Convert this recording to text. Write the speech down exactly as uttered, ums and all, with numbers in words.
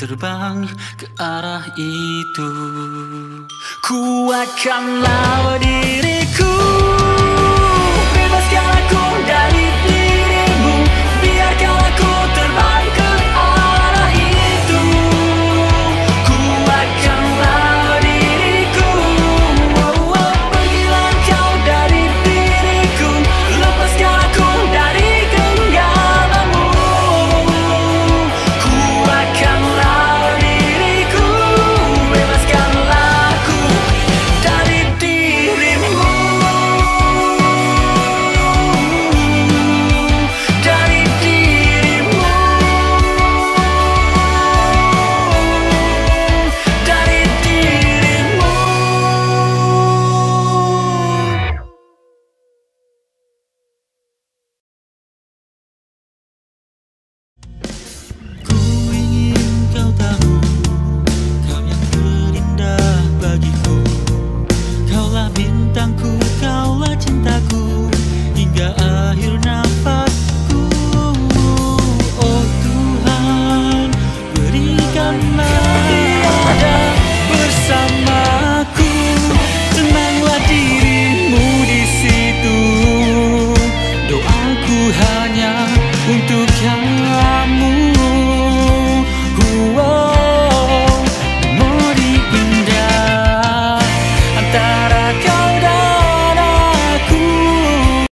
terbang ke arah itu. Kuatkanlah diriku, bebaskan aku dari